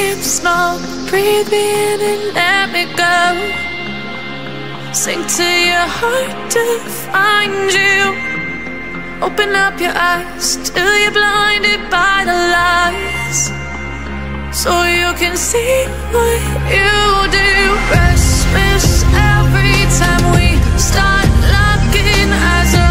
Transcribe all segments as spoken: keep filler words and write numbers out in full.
deep smoke, breathe me in and let me go. Sink to your heart to find you. Open up your eyes till you're blinded by the lies, so you can see what you do. Restless every time we start looking as a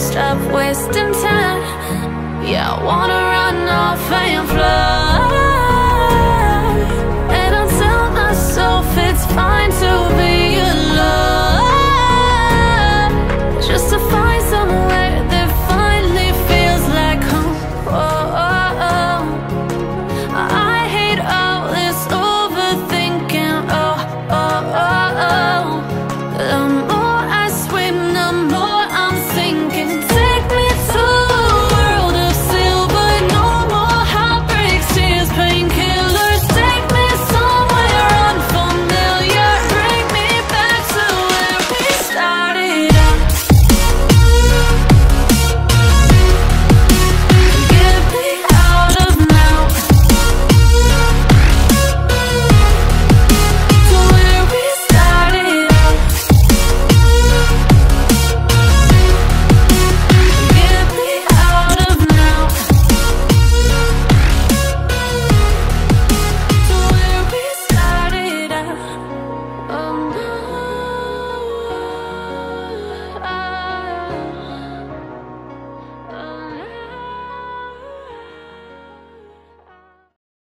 stop wasting time. Yeah, I wanna run off and fly.